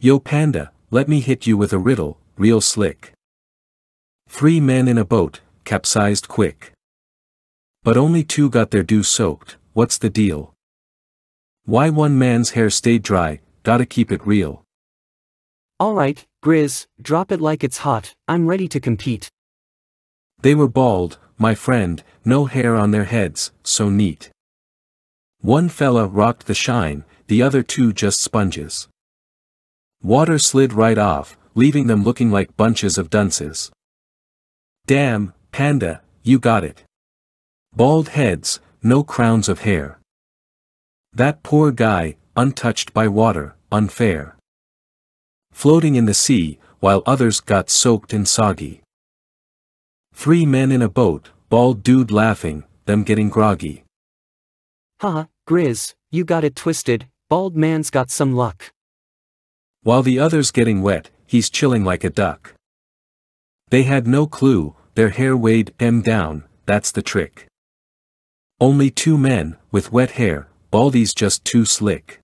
Yo panda, let me hit you with a riddle, real slick. 3 men in a boat, capsized quick. But only 2 got their dew soaked, what's the deal? Why one man's hair stayed dry, gotta keep it real. Alright, Grizz, drop it like it's hot, I'm ready to compete. They were bald, my friend, no hair on their heads, so neat. One fella rocked the shine, the other 2 just sponges. Water slid right off, leaving them looking like bunches of dunces. Damn, panda, you got it. Bald heads, no crowns of hair. That poor guy, untouched by water, unfair. Floating in the sea, while others got soaked and soggy. 3 men in a boat, bald dude laughing, them getting groggy. Haha, Grizz, you got it twisted, bald man's got some luck. While the other's getting wet, he's chilling like a duck. They had no clue, their hair weighed them down, that's the trick. Only 2 men, with wet hair, baldies just too slick.